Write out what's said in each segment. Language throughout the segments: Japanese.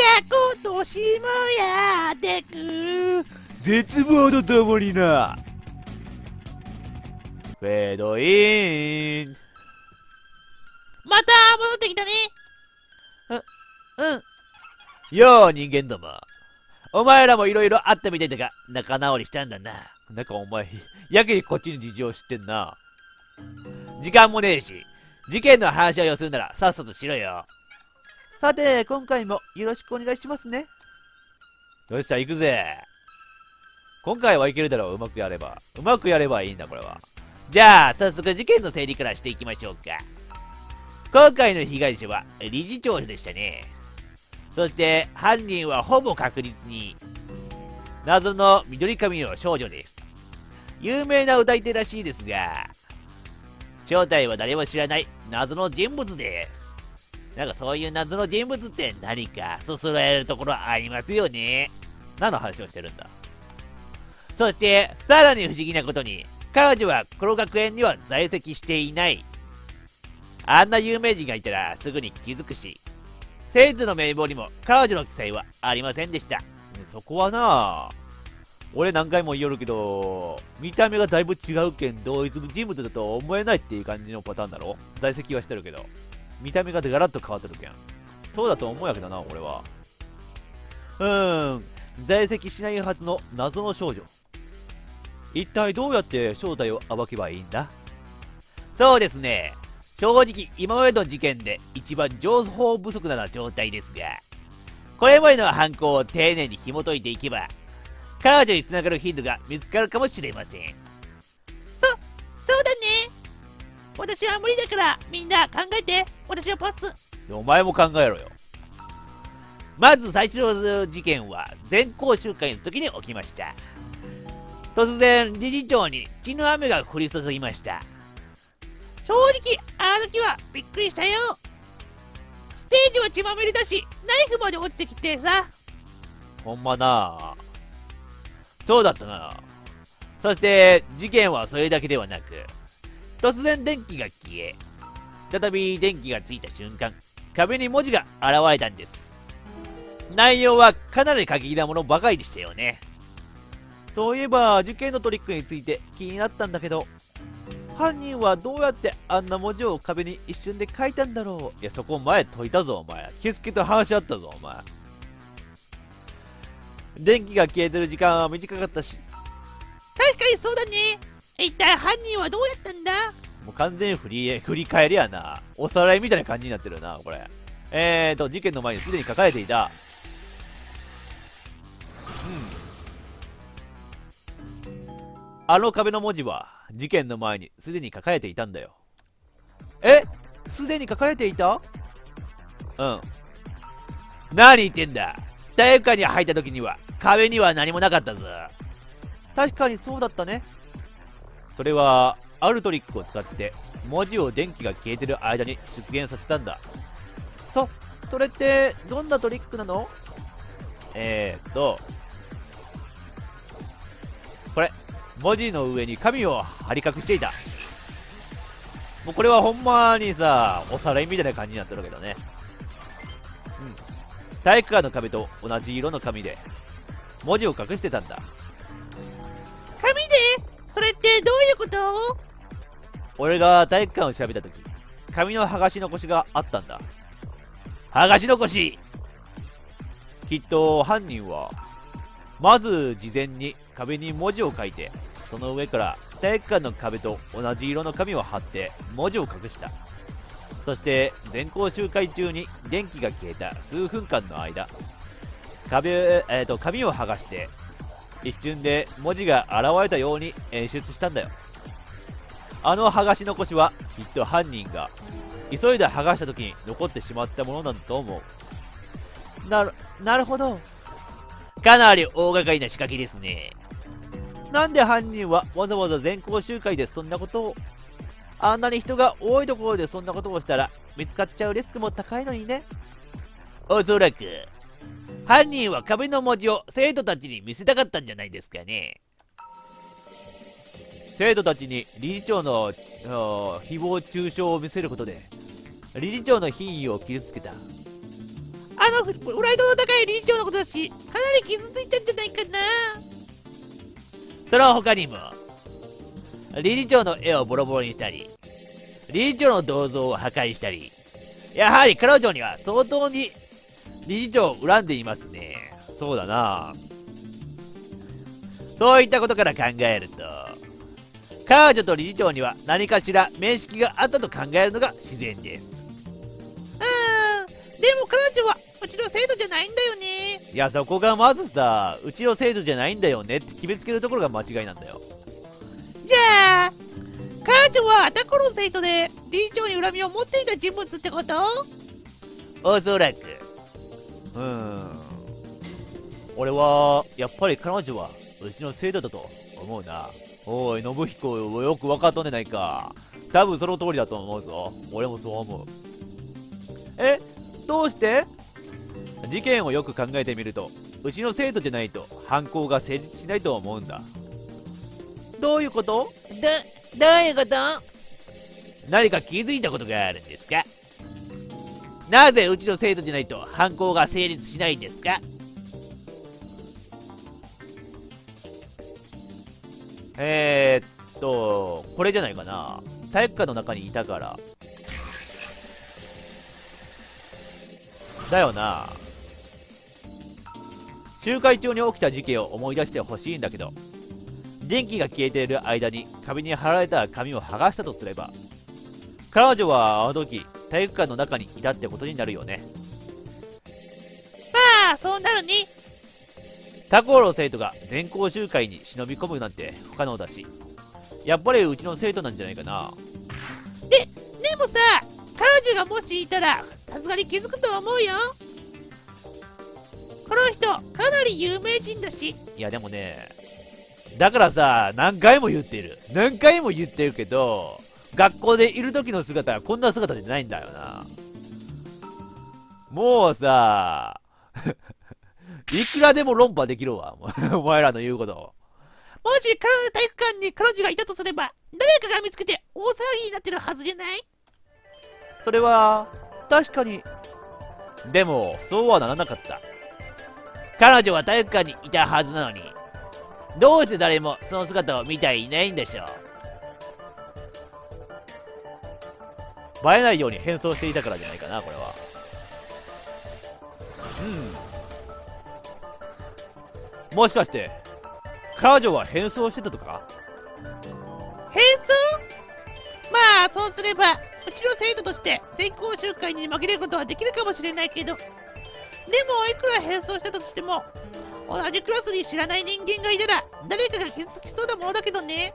過去の島やでく絶望のたまりなフェードイン。また戻ってきたね。うん。よう人間ども。お前らもいろいろあったみたいだが、仲直りしたんだな。なんかお前、やけにこっちの事情を知ってんな。時間もねえし、事件の話をするならさっさとしろよ。さて、今回もよろしくお願いしますね。よっしゃ、行くぜ。今回はいけるだろう、うまくやれば。うまくやればいいんだ、これは。じゃあ、早速事件の整理からしていきましょうか。今回の被害者は理事長でしたね。そして、犯人はほぼ確実に、謎の緑髪の少女です。有名な歌い手らしいですが、正体は誰も知らない謎の人物です。なんかそういう謎の人物って何かそそられるところありますよね。何の話をしてるんだ。そして、さらに不思議なことに、彼女はこの学園には在籍していない。あんな有名人がいたらすぐに気づくし、生徒の名簿にも彼女の記載はありませんでした。そこはなぁ、俺何回も言おるけど、見た目がだいぶ違うけん同一人物だと思えないっていう感じのパターンだろ。在籍はしてるけど、見た目がガラッと変わってるけん。そうだと思うやけどな、俺は。在籍しないはずの謎の少女。一体どうやって正体を暴けばいいんだ？そうですね。正直、今までの事件で一番情報不足な状態ですが、これまでの犯行を丁寧に紐解いていけば、彼女に繋がるヒントが見つかるかもしれません。そうだね。私は無理だから、みんな考えて。私はパス。お前も考えろよ。まず最初の事件は、全校集会の時に起きました。突然、理事長に血の雨が降り注ぎました。正直、あの時はびっくりしたよ。ステージは血まみれだし、ナイフまで落ちてきてさ。ほんまなぁ。そうだったなぁ。そして、事件はそれだけではなく、突然電気が消え、再び電気がついた瞬間、壁に文字が現れたんです。内容はかなり過激なものばかりでしたよね。そういえば、事件のトリックについて気になったんだけど、犯人はどうやってあんな文字を壁に一瞬で書いたんだろう。いや、そこ前解いたぞ、お前。気づけと話し合ったぞ、お前。電気が消えてる時間は短かったし。確かにそうだね。一体犯人はどうやったんだ？もう完全に振り返りやな。おさらいみたいな感じになってるな、これ。事件の前にすでに書かれていた。あの壁の文字は、事件の前にすでに書かれていたんだよ。え？すでに書かれていた？うん。何言ってんだ。体育館に入った時には、壁には何もなかったぞ。確かにそうだったね。それは、あるトリックを使って、文字を電気が消えてる間に出現させたんだ。それって、どんなトリックなの？これ。文字の上に紙を貼り隠していた。もうこれはほんまにさ、おさらいみたいな感じになってるけどね。体育館の壁と同じ色の紙で、文字を隠してたんだ。紙で？それってどういうこと？俺が体育館を調べたとき、紙の剥がし残しがあったんだ。剥がし残し！きっと犯人は、まず事前に壁に文字を書いて、その上から体育館の壁と同じ色の紙を貼って文字を隠した。そして全校集会中に電気が消えた数分間の間、紙を剥がして一瞬で文字が現れたように演出したんだよ。あの剥がし残しはきっと犯人が急いで剥がした時に残ってしまったものなんだと思う。なるほど。かなり大掛かりな仕掛けですね。なんで犯人はわざわざ全校集会でそんなことを。あんなに人が多いところでそんなことをしたら見つかっちゃうリスクも高いのにね。おそらく犯人は壁の文字を生徒たちに見せたかったんじゃないですかね。生徒たちに理事長の誹謗中傷を見せることで理事長の品位を傷つけた。あプライドの高い理事長のことだし、かなり傷ついたんじゃないかな。その他にも、理事長の絵をボロボロにしたり、理事長の銅像を破壊したり、やはり彼女には相当に理事長を恨んでいますね。そうだな。そういったことから考えると、彼女と理事長には何かしら面識があったと考えるのが自然です。でも彼女はうちの生徒じゃないんだよね。いや、そこがまずさ、うちの生徒じゃないんだよねって決めつけるところが間違いなんだよ。じゃあ、彼女はアタコの生徒で理事長に恨みを持っていた人物ってこと？おそらく。俺は、やっぱり彼女はうちの生徒だと思うな。おい、信彦、よく分かっとんでないか。多分その通りだと思うぞ。俺もそう思う。え、どうして？事件をよく考えてみると、うちの生徒じゃないと犯行が成立しないと思うんだ。どういうこと？どういうこと？何か気づいたことがあるんですか？なぜうちの生徒じゃないと犯行が成立しないんですか？これじゃないかな。体育館の中にいたから。だよな。集会中に起きた事件を思い出してほしいんだけど、電気が消えている間に壁に貼られた紙を剥がしたとすれば、彼女はあの時体育館の中にいたってことになるよね。まあそうなるね。他校の生徒が全校集会に忍び込むなんて不可能だし、やっぱりうちの生徒なんじゃないかな。でもさ、彼女がもしいたらさすがに気づくと思うよ。この人かなり有名人だし。いやでもね、だからさ、何回も言ってるけど、学校でいる時の姿はこんな姿じゃないんだよな。もうさいくらでも論破できるわ、お前らの言うことを。もし体育館に彼女がいたとすれば、誰かが見つけて大騒ぎになってるはずじゃない？それは確かに。でもそうはならなかった。彼女は体育館にいたはずなのに、どうして誰もその姿を見ていないんでしょう。映えないように変装していたからじゃないかな、これは。もしかして彼女は変装してたとか？変装？まあそうすればうちの生徒として全校集会に紛れることはできるかもしれないけど、でもいくら変装したとしても、同じクラスに知らない人間がいたら誰かが傷つきそうなものだけどね。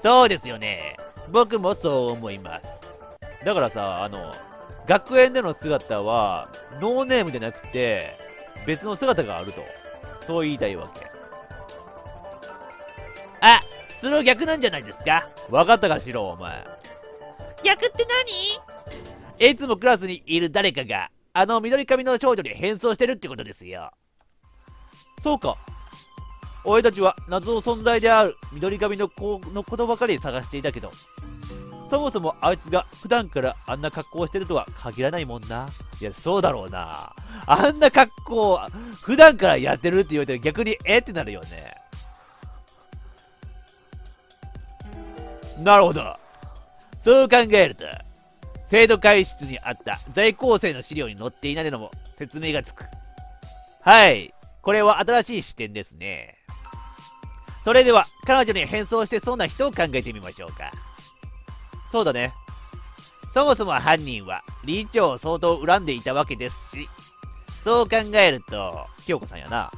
そうですよね。僕もそう思います。だからさ、学園での姿はノーネームじゃなくて別の姿があると、そう言いたいわけ。あ、それは逆なんじゃないですか。分かったかしろ、お前。逆って何？いつもクラスにいる誰かがあの緑髪の少女に変装してるってことですよ。そうか。俺たちは謎の存在である緑髪の子のことばかり探していたけど、そもそもあいつが普段からあんな格好をしてるとは限らないもんな。いや、そうだろうな。あんな格好を普段からやってるって言われて逆にえってなるよね。なるほど。そう考えると、生徒会室にあった在校生の資料に載っていないのも説明がつく。はい。これは新しい視点ですね。それでは彼女に変装してそうな人を考えてみましょうか。そうだね。そもそも犯人は理事長を相当恨んでいたわけですし、そう考えると、清子さんやな。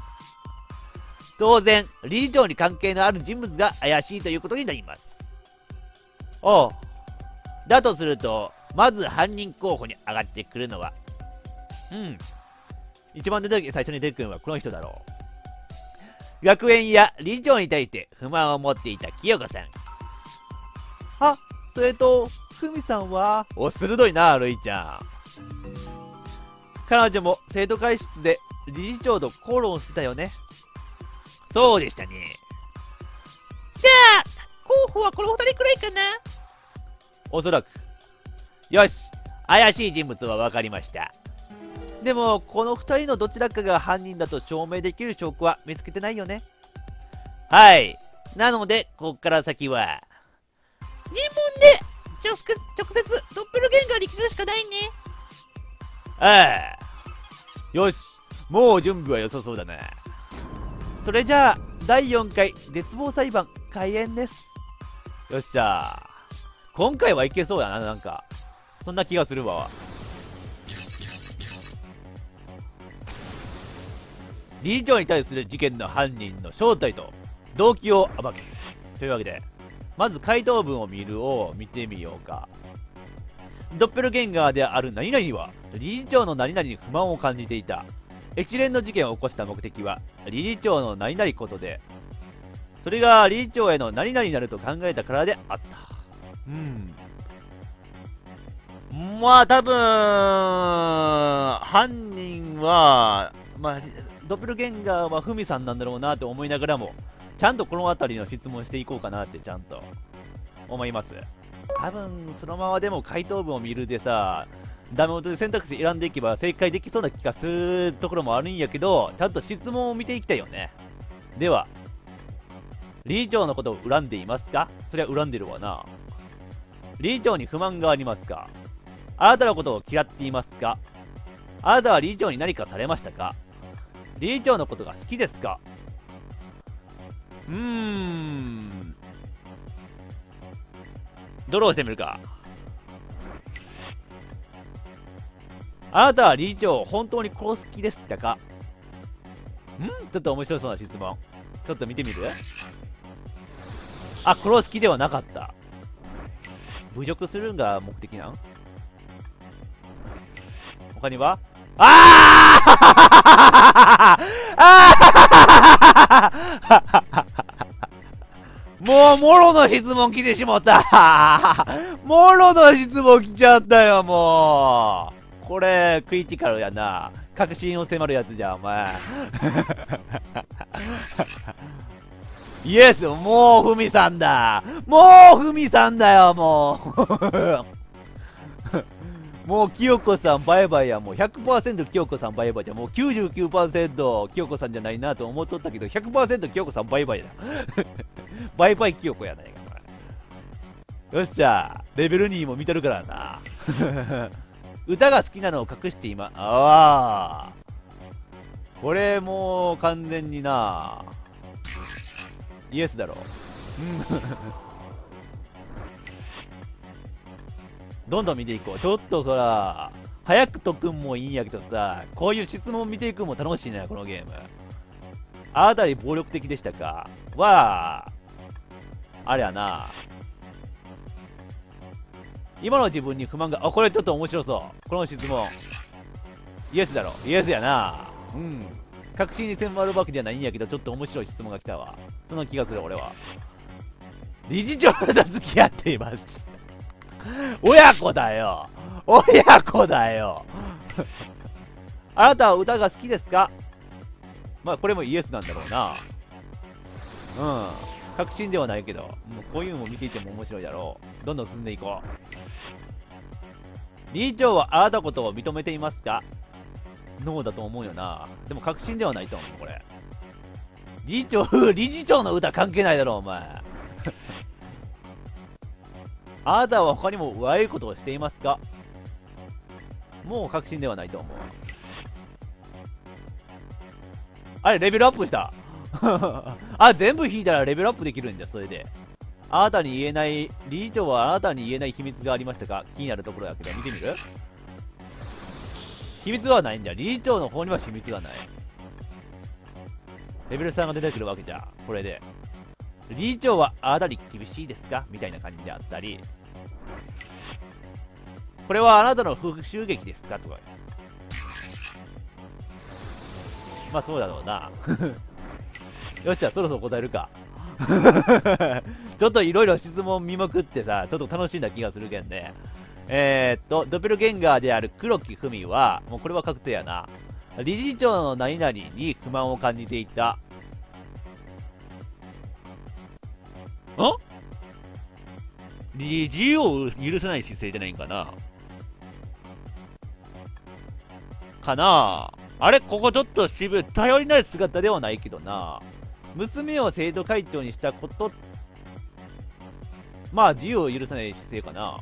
当然、理事長に関係のある人物が怪しいということになります。おう。だとすると、まず犯人候補に上がってくるのは、一番最初に出てくるのはこの人だろう。学園や理事長に対して不満を持っていた清子さん。あ、それと、久美さんは？お、鋭いな、るいちゃん。彼女も生徒会室で理事長と口論してたよね。そうでしたね。じゃあ、候補はこの2人くらいかな？おそらく。よし、怪しい人物は分かりました。でもこの2人のどちらかが犯人だと証明できる証拠は見つけてないよね。はい、なのでこっから先は尋問で直接ドッペルゲンガーに聞くしかないね。ああ、よし、もう準備は良さそうだな。それじゃあ第4回絶望裁判開演です。よっしゃー、今回はいけそうだな、なんかそんな気がするわ。理事長に対する事件の犯人の正体と動機を暴けというわけで、まず回答文を見てみようか。ドッペルゲンガーである何々は理事長の何々に不満を感じていた。一連の事件を起こした目的は理事長の何々ことで、それが理事長への何々になると考えたからであった。まあ多分犯人は、ドッペルゲンガーはフミさんなんだろうなと思いながらも、ちゃんとこの辺りの質問していこうかなってちゃんと思います。多分そのままでも回答文を見るでさ、ダメ元で選択肢選んでいけば正解できそうな気がするところもあるんやけど、ちゃんと質問を見ていきたいよね。では、理事長のことを恨んでいますか？そりゃ恨んでるわな。理事長に不満がありますか？あなたのことを嫌っていますか？あなたは理事長に何かされましたか？理事長のことが好きですか？ドローしてみるか。あなたは理事長を本当に殺す気でしたか？ちょっと面白そうな質問。ちょっと見てみる？あ、殺す気ではなかった。侮辱するんが目的なん？他には？もうもろの質問来てしもった。もろの質問来ちゃったよ。もうこれクリティカルやな。確信を迫るやつじゃんお前。イエス、もうふみさんだ、もうふみさんだよ、もう。もうきよこさんバイバイや。もう 100% きよこさんバイバイじゃ。もう 99% きよこさんじゃないなと思っとったけど 100% きよこさんバイバイだ。バイバイキヨコやないか、これ。よっしゃ、レベル2も見てるからな。歌が好きなのを隠して今、ああ。これもう完全にな。イエスだろ。どんどん見ていこう。ちょっとそら、早く解くんもいいんやけどさ、こういう質問見ていくんも楽しいな、このゲーム。あなたに暴力的でしたか？わあ。あれやな、今の自分に不満が、あ、これちょっと面白そう、この質問。イエスだろ。イエスやな。確信に迫るわけじゃないんやけど、ちょっと面白い質問が来たわ。その気がする俺は。理事長と付き合っています。親子だよ、親子だよ。あなたは歌が好きですか？まあこれもイエスなんだろうな。確信ではないけど、もうこういうのも見ていても面白いだろう。どんどん進んでいこう。理事長はあなたのことを認めていますか？ノーだと思うよな。でも確信ではないと思う、これ。理事長の歌関係ないだろ、お前。あなたは他にも悪いことをしていますか？もう確信ではないと思う。あれ、レベルアップした。あ、全部引いたらレベルアップできるんじゃ。それで、あなたに言えない、理事長はあなたに言えない秘密がありましたか？気になるところだけど見てみる。秘密はないんじゃ。理事長の方には秘密がない。レベル3が出てくるわけじゃ。これで理事長はあなたに厳しいですか？みたいな感じであったり、これはあなたの復讐劇ですか？とか。まあそうだろうな。よっしゃ、そろそろ答えるか。ちょっといろいろ質問見まくってさ、ちょっと楽しんだ気がするけんね。ドッペルゲンガーである黒木文は、もうこれは確定やな。理事長の何々に不満を感じていた。理事を許せない姿勢じゃないんかな。かな。あれ、ここちょっと渋い。頼りない姿ではないけどな。娘を生徒会長にしたこと、まあ自由を許さない姿勢かな。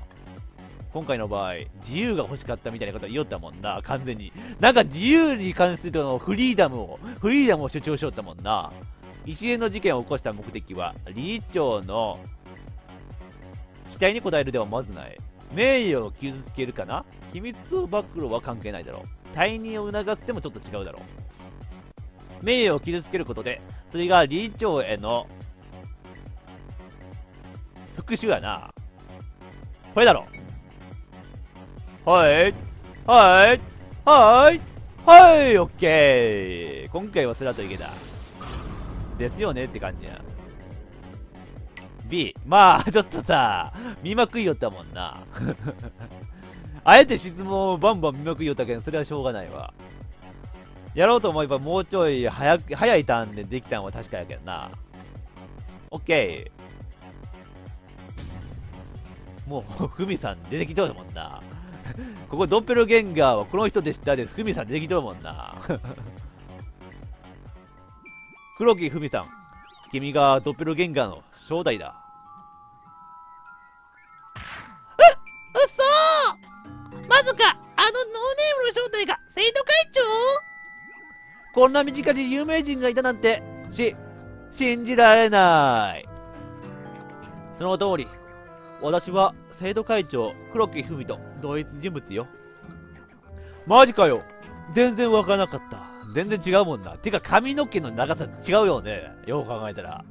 今回の場合、自由が欲しかったみたいなこと言おったもんな、完全に。なんか自由に関するのフリーダムを主張しよったもんな。一連の事件を起こした目的は、理事長の期待に応えるではまずない。名誉を傷つけるかな。秘密を暴露は関係ないだろう。退任を促すでもちょっと違うだろう。名誉を傷つけることで、それが理事長への復讐やな。これだろ。はい。はい。はい。はい。オッケー。今回はスラと池だ。ですよねって感じや。B。まあ、ちょっとさ、見まくいよったもんな。あえて質問をバンバン見まくいよったけど、それはしょうがないわ。やろうと思えばもうちょい早いターンでできたんは確かやけどな。オッケー。もう、ふみさん出てきとるもんな。ここ、ドッペルゲンガーはこの人でしたです。ふみさん出てきとるもんな。黒木ふみさん、君がドッペルゲンガーの正体だ。うそー、まさか、あのノーネームの正体が生徒会長？こんな身近に有名人がいたなんて、信じられない。その通り。私は生徒会長黒木文と同一人物よ。マジかよ。全然わからなかった。全然違うもんな。てか髪の毛の長さ違うよね。よう考えたら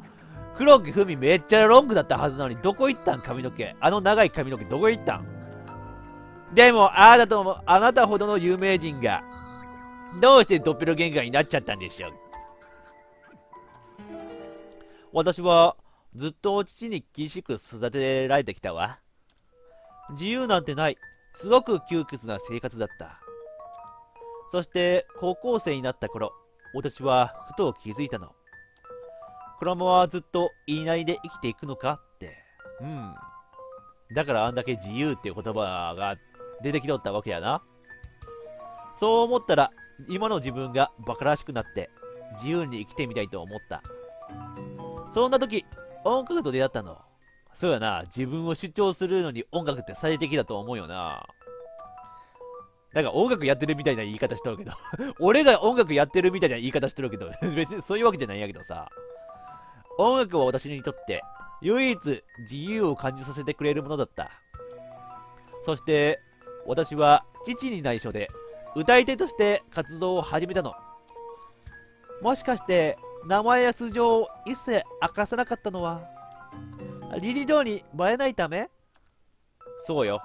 黒木文めっちゃロングだったはずなのに、どこ行ったん髪の毛。あの長い髪の毛どこ行ったん。でもあなたほどの有名人がどうしてドッペルゲンガーになっちゃったんでしょう。私はずっと父に厳しく育てられてきたわ。自由なんてない。すごく窮屈な生活だった。そして高校生になった頃、私はふと気づいたの。このままずっと言いなりで生きていくのかって。うん。だからあんだけ自由っていう言葉が出てきとったわけやな。そう思ったら、今の自分が馬鹿らしくなって、自由に生きてみたいと思った。そんな時、音楽と出会ったの。そうやな、自分を主張するのに音楽って最適だと思うよな。なんか音楽やってるみたいな言い方しとるけど、俺が音楽やってるみたいな言い方しとるけど、別にそういうわけじゃないんやけどさ。音楽は私にとって唯一自由を感じさせてくれるものだった。そして私は父に内緒で歌い手として活動を始めたの。もしかして名前や素性を一切明かさなかったのは理事長にバレないため。そうよ。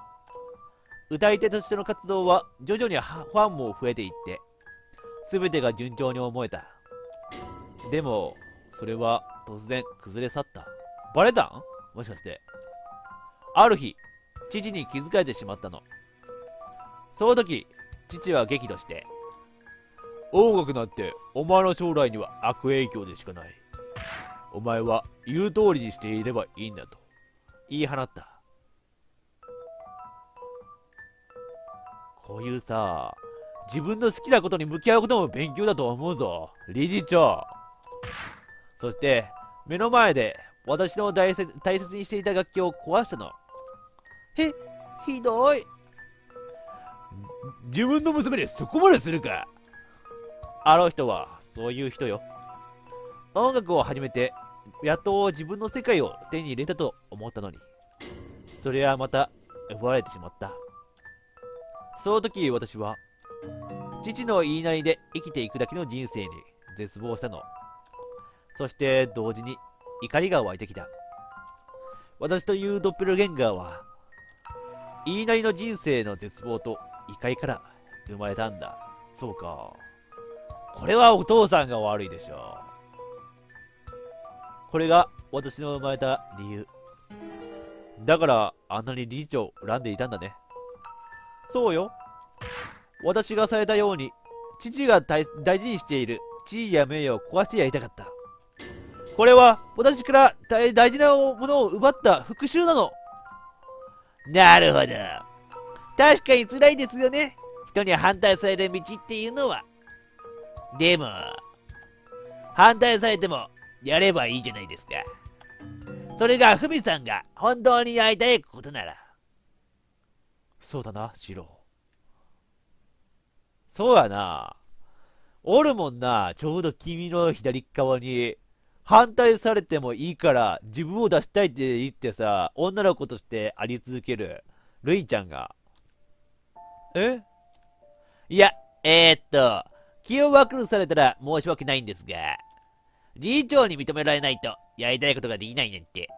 歌い手としての活動は徐々にファンも増えていって、全てが順調に思えた。でもそれは突然崩れ去った。バレたん？もしかして。ある日父に気づかれてしまったの。その時父は激怒して、音楽なんてお前の将来には悪影響でしかない。お前は言う通りにしていればいいんだと言い放った。こういうさ、自分の好きなことに向き合うことも勉強だと思うぞ、理事長。そして目の前で私の大切にしていた楽器を壊したの。ひどい。自分の娘にそこまでするか。あの人はそういう人よ。音楽を始めてやっと自分の世界を手に入れたと思ったのに、それはまた奪われてしまった。その時私は父の言いなりで生きていくだけの人生に絶望したの。そして同時に怒りが湧いてきた。私というドッペルゲンガーは言いなりの人生の絶望と怒りから生まれたんだ。そうか。これはお父さんが悪いでしょう。これが私の生まれた理由。だからあんなに理事長を恨んでいたんだね。そうよ。私がされたように父が大事にしている地位や名誉を壊してやりたかった。これは私から 大事なものを奪った復讐なの。なるほど。確かに辛いですよね。人に反対される道っていうのは。でも、反対されてもやればいいじゃないですか。それがフミさんが本当にやりたいことなら。そうだな、シロ。そうやな。おるもんな、ちょうど君の左側に。反対されてもいいから自分を出したいって言ってさ、女の子としてあり続けるルイちゃんが。いや、気を悪くされたら申し訳ないんですが、理事長に認められないとやりたいことができないなんて、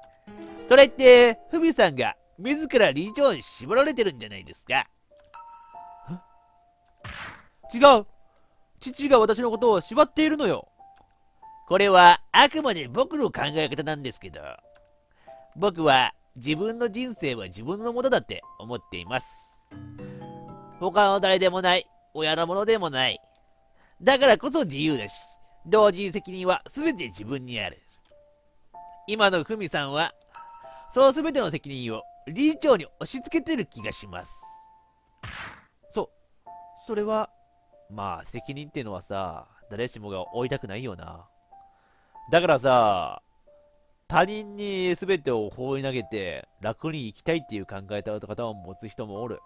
それってフミさんが自ら理事長に絞られてるんじゃないですか。違う、父が私のことを縛っているのよ。これはあくまで僕の考え方なんですけど、僕は自分の人生は自分のものだって思っています。他の誰でもない、親のものでもない。だからこそ自由だし、同時に責任は全て自分にある。今のフミさんは、その全ての責任を理事長に押し付けてる気がします。それは、まあ責任ってのはさ、誰しもが負いたくないよな。だからさ、他人に全てを放り投げて楽に生きたいっていう考え方を持つ人もおる。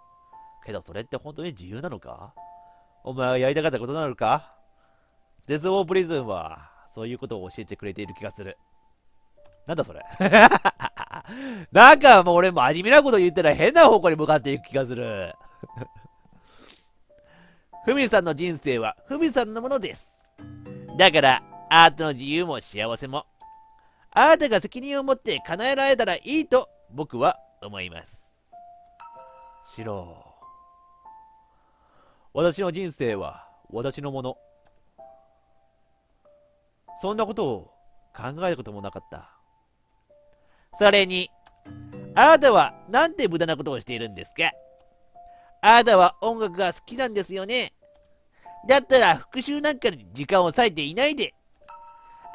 けどそれって本当に自由なのか？お前がやりたかったことなのか？絶望プリズンはそういうことを教えてくれている気がする。なんだそれなんかもう俺も真面目なこと言ったら変な方向に向かっていく気がするフミさんの人生はフミさんのものです。だからあなたの自由も幸せも、あなたが責任を持って叶えられたらいいと僕は思います。シロ、私の人生は私のもの。そんなことを考えることもなかった。それに、あなたはなんて無駄なことをしているんですか？あなたは音楽が好きなんですよね。だったら復習なんかに時間を割いていないで、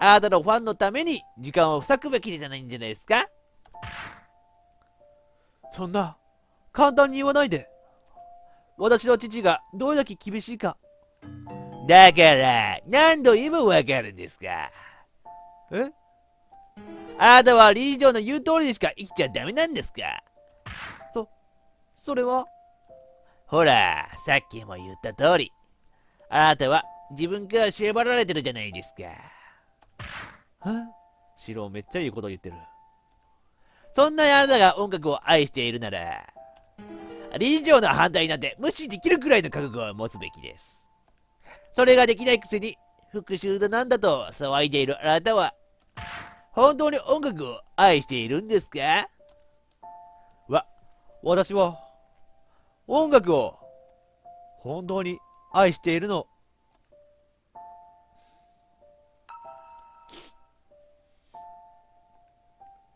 あなたのファンのために時間を割くべきじゃないんじゃないですか？そんな簡単に言わないで。私の父がどれだけ厳しいか。だから何度言えばわかるんですか？あなたは理事長の言う通りにしか生きちゃダメなんですか？それはほら、さっきも言った通り、あなたは自分から縛られてるじゃないですか。シロめっちゃいいこと言ってる。そんなにあなたが音楽を愛しているなら、理事長の反対なんて無視できるくらいの覚悟を持つべきです。それができないくせに、復讐だなんだと騒いでいるあなたは、本当に音楽を愛しているんですか？私は、音楽を、本当に愛しているの。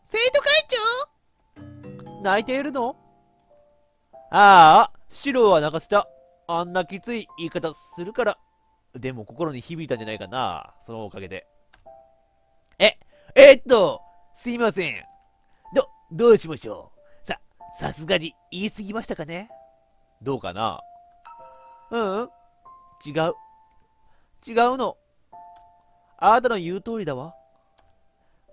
生徒会長？泣いているの？ああ、シロは泣かせた。あんなきつい言い方するから。でも心に響いたんじゃないかな、そのおかげで。すいません。どうしましょう。さすがに言い過ぎましたかね？どうかな？違うの。あなたの言う通りだわ。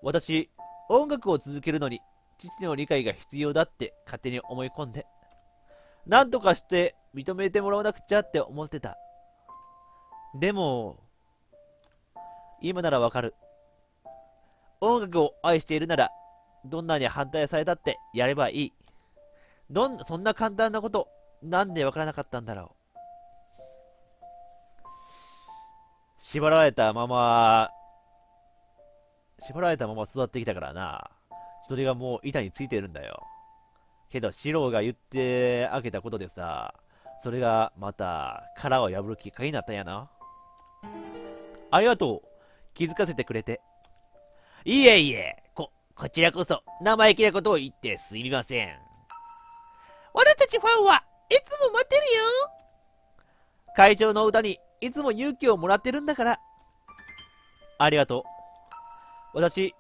私、音楽を続けるのに父の理解が必要だって勝手に思い込んで、なんとかして認めてもらわなくちゃって思ってた。でも今ならわかる。音楽を愛しているなら、どんなに反対されたってやればいい。そんな簡単なことなんでわからなかったんだろう。縛られたまま育ってきたからな。それがもう板についてるんだよ。けどシロが言ってあげたことでさ、それがまた殻を破るきっかけになったんやな。ありがとう、気づかせてくれて。いえ、こちらこそ生意気なことを言ってすみません。私たちファンはいつも待ってるよ。会長の歌にいつも勇気をもらってるんだから。ありがとう。私、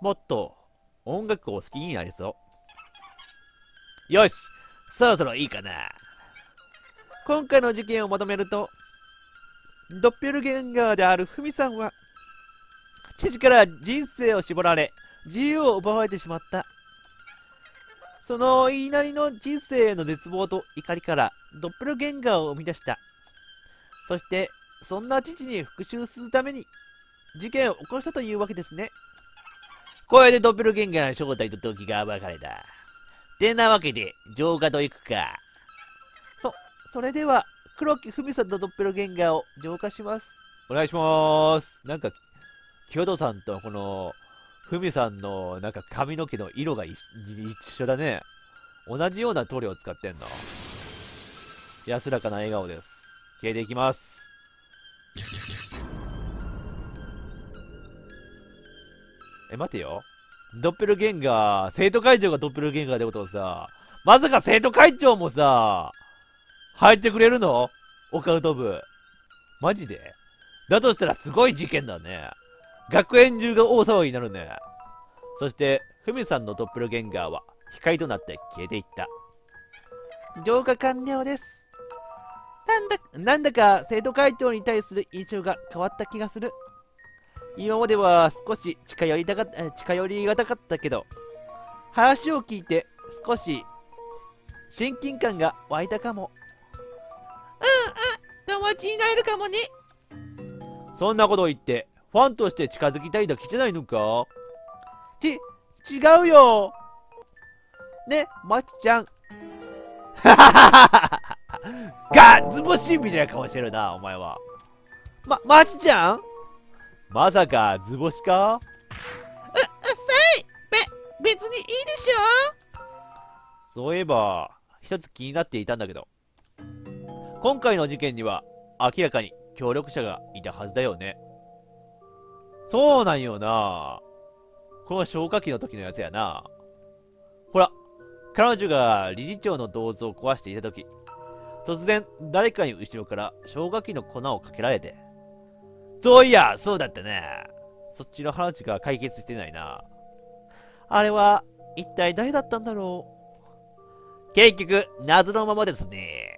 もっと音楽を好きになりそう。よし、そろそろいいかな。今回の事件をまとめると、ドッペルゲンガーであるフミさんは、父から人生を絞られ、自由を奪われてしまった。その言いなりの人生への絶望と怒りからドッペルゲンガーを生み出した。そして、そんな父に復讐するために、事件を起こしたというわけですね。これでドッペルゲンガーの正体と動機が暴かれた。てなわけで、浄化といくか。それでは、黒木文さんとドッペルゲンガーを浄化します。お願いします。なんか、清戸さんとこの、文さんの、なんか髪の毛の色が一緒だね。同じような塗料を使ってんの。安らかな笑顔です。消えていきます。待てよ。ドッペルゲンガー、生徒会長がドッペルゲンガーってことをさ、まさか生徒会長もさ、入ってくれるの？オカルト部。マジで？だとしたらすごい事件だね。学園中が大騒ぎになるね。そして、フミさんのドッペルゲンガーは光となって消えていった。浄化完了です。なんだか生徒会長に対する印象が変わった気がする。今までは少し近寄りがたかったけど、話を聞いて少し親近感が湧いたかも。友達になるかもね。そんなことを言って、ファンとして近づきたいだけじゃないのか？違うよ。ね、まちちゃん。ガッツボシみたいな顔してるな、お前は。まちちゃん？まさか、図星か？うっさい！別にいいでしょ？そういえば、一つ気になっていたんだけど。今回の事件には、明らかに協力者がいたはずだよね。そうなんよな。この消火器の時のやつやな。ほら、彼女が理事長の銅像を壊していた時、突然、誰かに後ろから消火器の粉をかけられて、そういや、そうだったね。そっちの話が解決してないな。あれは、一体誰だったんだろう。結局、謎のままですね。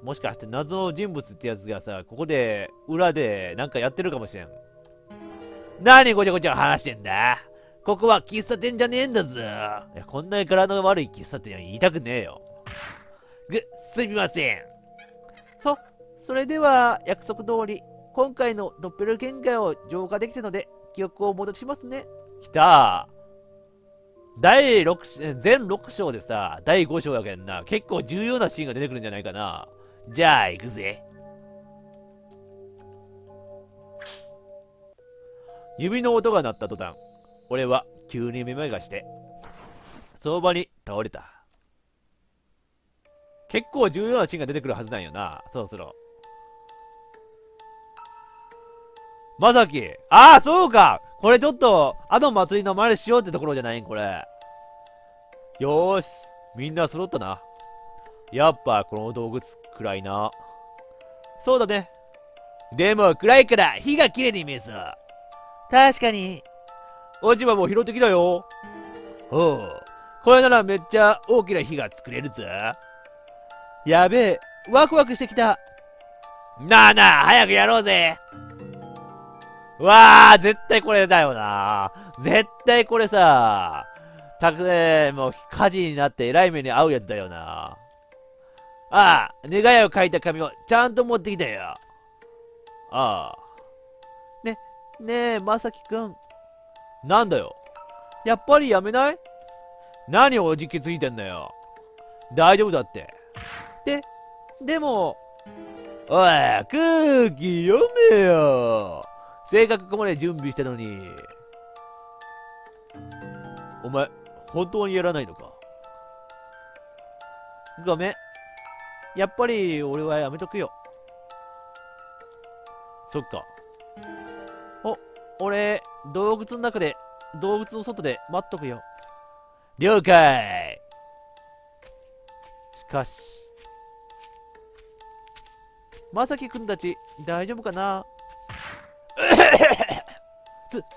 もしかして謎の人物ってやつがさ、ここで、裏で、なんかやってるかもしれん。何ごちゃごちゃ話してんだ？ここは喫茶店じゃねえんだぞ。いや、こんな柄の悪い喫茶店は言いたくねえよ。すみません。それでは、約束通り。今回のドッペルゲンガーを浄化できたので、記憶を戻しますね。きたー。全6章でさ、第5章だけんな。結構重要なシーンが出てくるんじゃないかな。じゃあ、行くぜ。指の音が鳴った途端、俺は急にめまいがして、その場に倒れた。結構重要なシーンが出てくるはずなんよな、そろそろ。まさき。ああ、そうか。これちょっと、あの祭りの真似しようってところじゃないん、これ。よーし。みんな揃ったな。やっぱ、この動物、暗いな。そうだね。でも、暗いから、火が綺麗に見えそう。確かに。落ち葉も拾ってきたよ。おう。これならめっちゃ大きな火が作れるぞ。やべえ。ワクワクしてきた。なあなあ、早くやろうぜ。わあ、絶対これだよな。絶対これさ、もう火事になって偉い目に遭うやつだよな。ああ、願いを書いた紙をちゃんと持ってきたよ。ああ。ねえ、まさきくん。なんだよ。やっぱりやめない？何をおじきついてんだよ。大丈夫だって。でも、おい、空気読めよ。性格ここまで準備したのに。お前、本当にやらないのか？ごめん。やっぱり俺はやめとくよ。そっか。俺、洞窟の外で待っとくよ。了解。しかし。まさきくんたち、大丈夫かな？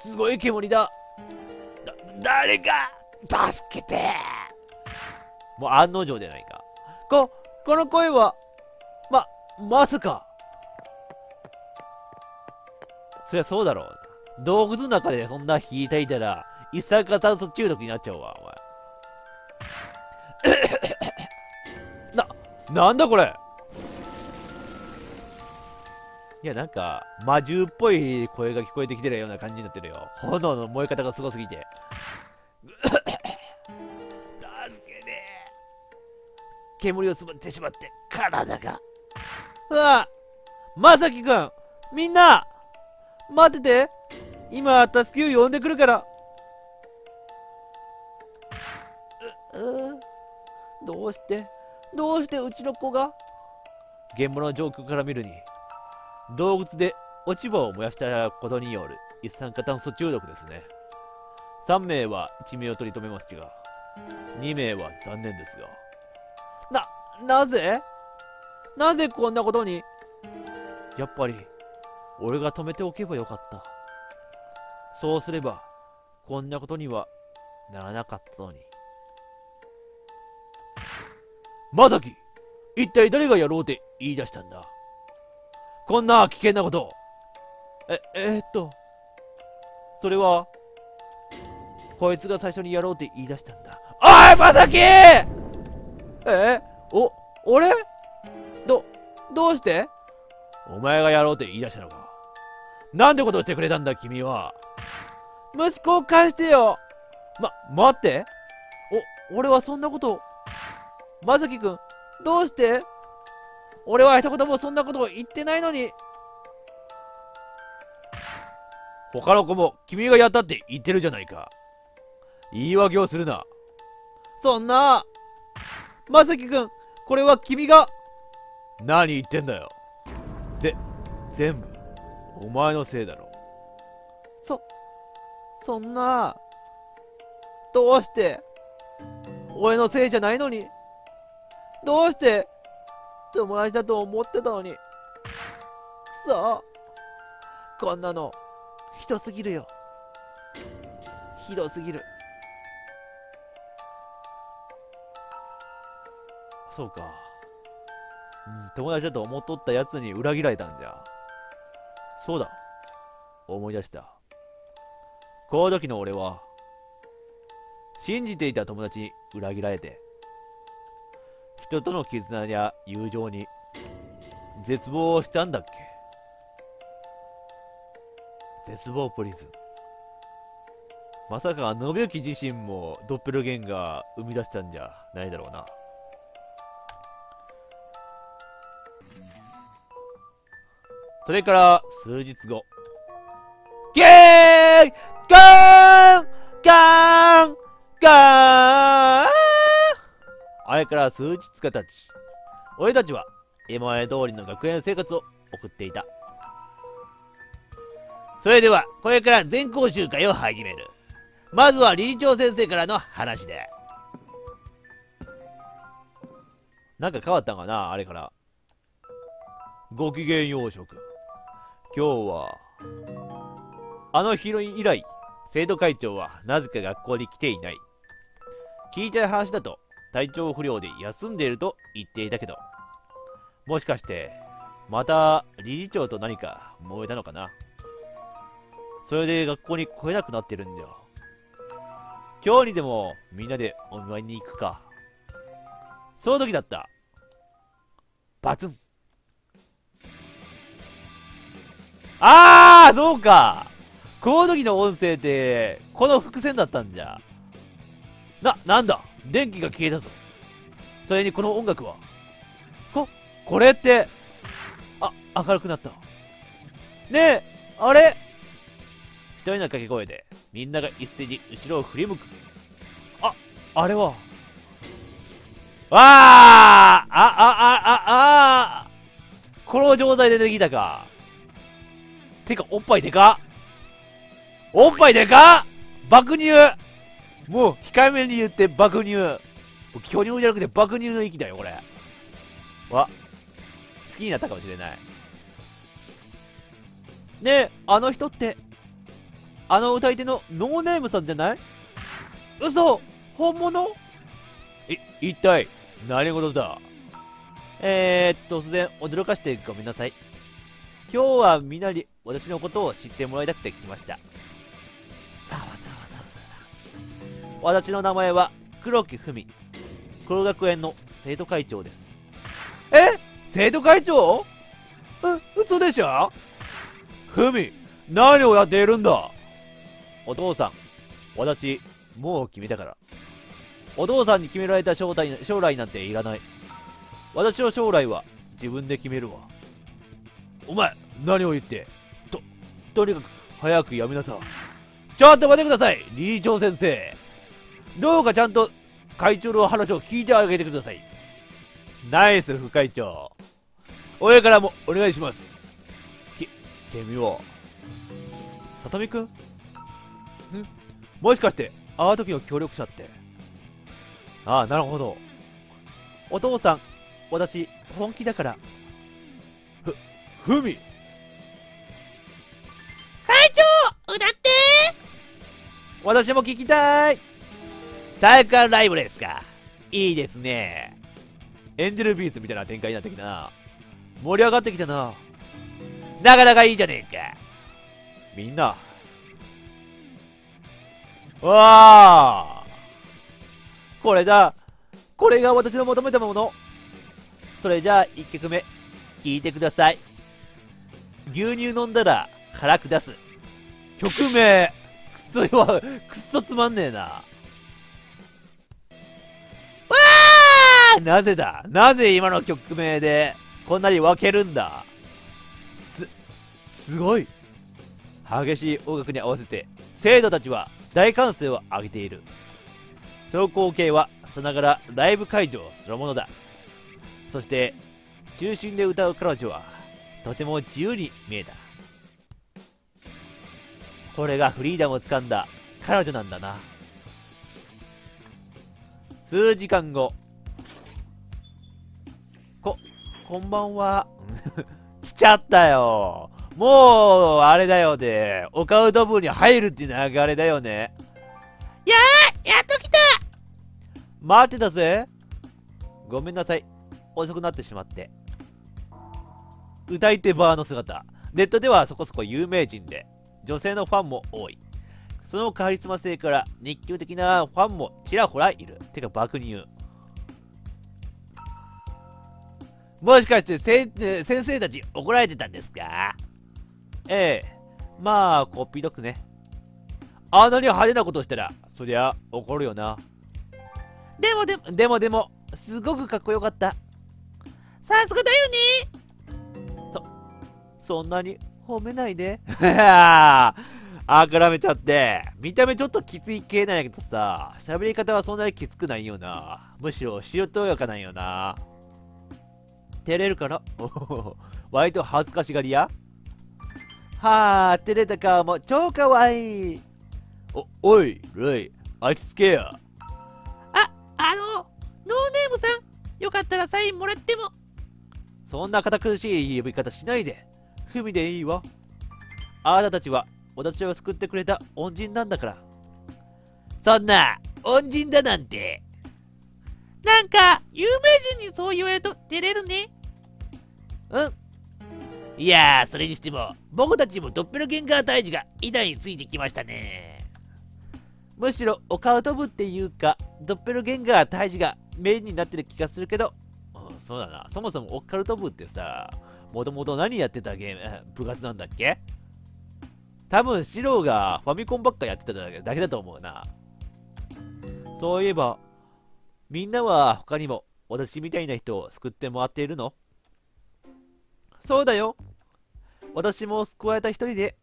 すごい煙だ。誰か助けて。もう案の定じゃないか。この声は。まさか。そりゃそうだろう。動物の中でそんな引いていたら、一酸化炭素中毒になっちゃうわ、お前。なんだこれ。いや、なんか、魔獣っぽい声が聞こえてきてるような感じになってるよ。炎の燃え方がすごすぎて。助けて。煙を吸ってしまって、体が。うわぁ、まさきくん、みんな待ってて、今、助けを呼んでくるから。どうしてうちの子が。現場の上空から見るに、動物で落ち葉を燃やしたことによる一酸化炭素中毒ですね。3名は一命を取り留めましたが、2名は残念ですが。なぜこんなことに。やっぱり俺が止めておけばよかった。そうすればこんなことにはならなかったのに。まさき、一体誰がやろうって言い出したんだ、こんな危険なこと。それはこいつが最初にやろうって言い出したんだ。おい、まさき。俺どうしてお前がやろうって言い出したのか。なんてことをしてくれたんだ、君は。息子を返してよ。待って。俺はそんなことを。まさきくん、どうして。俺は一言もそんなことを言ってないのに。他の子も君がやったって言ってるじゃないか。言い訳をするな。そんな。まさきくん、これは君が。何言ってんだよ。全部お前のせいだろ。そんな。どうして。俺のせいじゃないのに。どうして。友達だと思ってたのに。こんなのひどすぎるよ。ひどすぎる。そうか、友達だと思っとったやつに裏切られたんじゃ。そうだ、思い出した。この時の俺は信じていた友達に裏切られて、人との絆や友情に絶望したんだっけ。絶望プリズム。まさか信行自身もドッペルゲンガー生み出したんじゃないだろうな。それから数日後。あれから数日が経ち、俺たちは今まで通りの学園生活を送っていた。それではこれから全校集会を始める。まずは理事長先生からの話で。なんか変わったんかな、あれから。ごきげんよう諸君。今日はあの日以来、生徒会長はなぜか学校に来ていない。聞いた話だと体調不良で休んでいると言っていたけど、もしかしてまた理事長と何か揉めたのかな。それで学校に来れなくなってるんだよ。今日にでもみんなでお見舞いに行くか。その時だった。バツン。そうか、この時の音声ってこの伏線だったんじゃ。なんだ、電気が消えたぞ。それにこの音楽は。これって。明るくなった。ねえ、あれ。一人の掛け声でみんなが一斉に後ろを振り向く。あれは。この状態で出てきたか。てか、おっぱいでかっ。爆乳。もう控えめに言って爆乳。巨乳じゃなくて爆乳の域だよ、これは。好きになったかもしれない。ねえ、あの人ってあの歌い手のノーネームさんじゃない。嘘、本物。一体何事だ。突然驚かしてごめんなさい。今日はみんなに私のことを知ってもらいたくて来ました。ざわざわざわざわ。私の名前は黒木文、黒学園の生徒会長です。え、生徒会長？嘘でしょ。文、何をやっているんだ。お父さん、私もう決めたから。お父さんに決められた将来なんていらない。私の将来は自分で決めるわ。お前、何を言って。とにかく早くやめなさい。ちょっと待ってください、理事長先生。どうかちゃんと会長の話を聞いてあげてください。ナイス副会長。親からもお願いします。君はさとみくん？もしかしてあの時の協力者って。ああ、なるほど。お父さん、私本気だから。ふみ会長、歌って。私も聞きたい。体育館ライブですか。いいですね。エンジェルビーズみたいな展開になってきたな。盛り上がってきたな。なかなかいいじゃねえか。みんなわあ、これだ。これが私の求めたもの。それじゃあ1曲目聴いてください。牛乳飲んだら腹下す。曲名くそ弱、くっそつまんねえな。わあ、なぜだ。なぜ今の曲名でこんなに分けるんだ。すごい。激しい音楽に合わせて生徒たちは大歓声を上げている。その光景はさながらライブ会場そのものだ。そして中心で歌う彼女はとても自由に見えた。これがフリーダムをつかんだ彼女なんだな。数時間後。こんばんは。来ちゃったよ。もうあれだよね、オカウト部に入るっていう流れだよね。やっと来た。待ってたぜ。ごめんなさい、遅くなってしまって。歌い手バーの姿、ネットではそこそこ有名人で女性のファンも多い。そのカリスマ性から日給的なファンもちらほらいる。てか爆乳。もしかして先生たち怒られてたんですか？ええ、まあこっぴどくね。あんなに派手なことしたらそりゃ怒るよな。でもすごくかっこよかった。さすがだよね。そんなに褒めないで。あからめちゃって。見た目ちょっときつい系なんやけどさ、喋り方はそんなにきつくないよな。むしろしとやかなんよな。照れるから。割と恥ずかしがりや。はあ、照れた顔も超かわいい。おいルイ、あいつつけや。ノーネームさん、よかったらサインもらっても。そんな堅苦しい呼び方しないで。フミでいいわ。あなたたちは私を救ってくれた恩人なんだから。そんな恩人だなんて。なんか有名人にそう言われると照れるね。うん。いやー、それにしても僕たちもドッペルゲンガー退治が板についてきましたね。むしろお顔飛ぶっていうかドッペルゲンガー退治がメインになってる気がするけど、そうだな。そもそもオカルト部ってさ、もともと何やってた部活なんだっけ？多分シローがファミコンばっかやってただけだと思うな。そういえば、みんなは他にも私みたいな人を救ってもらっているの？そうだよ。私も救われた一人で。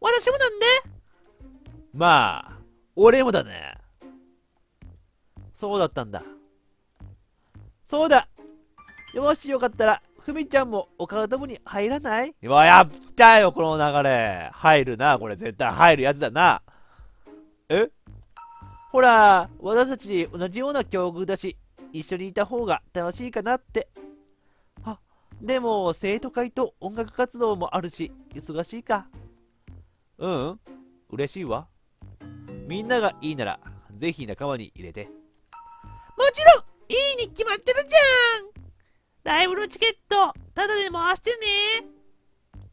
私もなんで？まあ、俺もだね。そうだったんだ。そうだ。よし、よかったら、ふみちゃんもオカルト部に入らない？うわ、やったよ、この流れ。入るな、これ絶対入るやつだな。え？ほら、私たち同じような境遇だし、一緒にいた方が楽しいかなって。あ、でも、生徒会と音楽活動もあるし、忙しいか。うん、嬉しいわ。みんながいいなら、ぜひ仲間に入れて。もちろんいいに決まってるじゃん。ライブのチケットタダで回してね。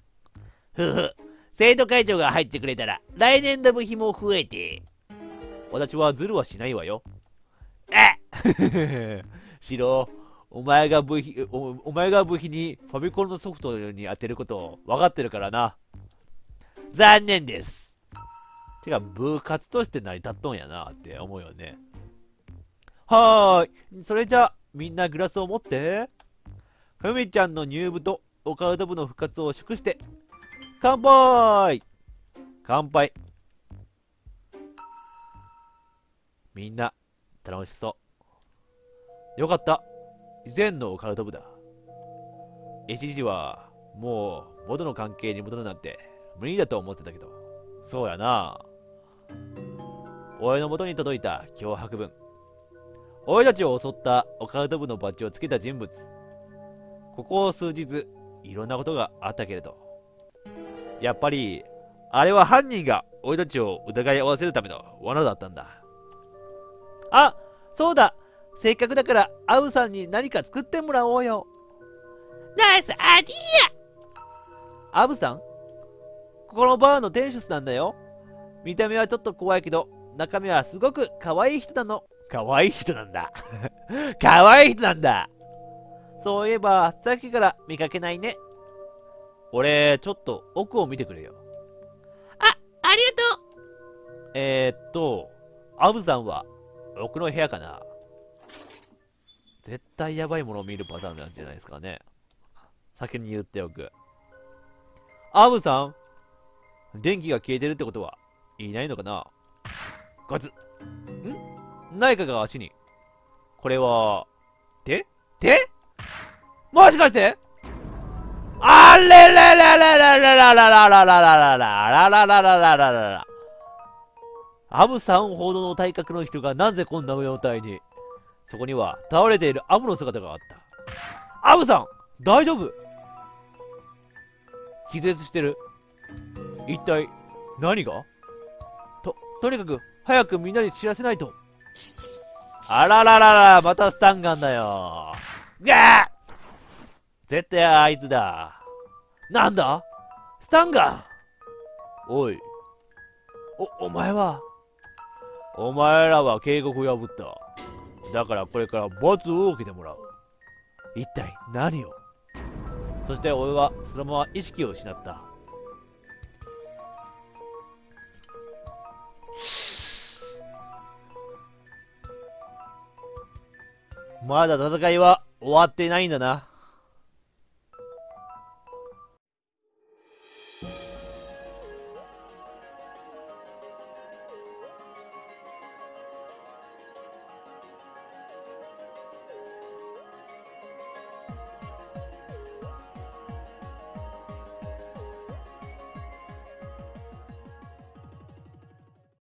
ふふ、生徒会長が入ってくれたら来年の部費も増えて。私はズルはしないわよ。えっシロ、お前が部費にファミコンのソフトに当てることを分かってるからな。残念です。てか部活として成り立っとんやなって思うよね。はーい、それじゃあみんなグラスを持って。ふみちゃんの入部とオカルト部の復活を祝して、乾杯。乾杯。みんな楽しそう。よかった、以前のオカルト部だ。一時はもう元の関係に戻るなんて無理だと思ってたけど、そうやな。俺の元に届いた脅迫文。俺たちを襲ったオカルト部のバッジをつけた人物。ここ数日いろんなことがあったけれど、やっぱりあれは犯人が俺たちを疑い合わせるための罠だったんだ。あ、そうだ、せっかくだからアウさんに何か作ってもらおうよ。ナイスアイディア。アウさん、ここのバーの店主なんだよ。見た目はちょっと怖いけど中身はすごく可愛い人なの。可愛い人なんだ可愛い人なんだ。そういえばさっきから見かけないね。俺ちょっと奥を見てくれよ。ありがとう。アブさんは奥の部屋かな。絶対やばいものを見るパターンなんじゃないですかね。先に言っておく。アブさん、電気が消えてるってことはいないのかな。ガツん、何かが足に。これは手もしかして、あれれれれれれらららららららららららららら。アブさんほどの体格の人がなぜこんな状態に。そこには倒れているアブの姿があった。アブさん、大丈夫？気絶してる。一体何が？とにかく早くみんなに知らせないと。あらららら、またスタンガンだよ。ガー、絶対あいつだ。なんだ？スタンガン。おい。お前は。お前らは警告を破った。だからこれから罰を受けてもらう。一体何を？そして俺はそのまま意識を失った。まだ戦いは終わっていないんだな。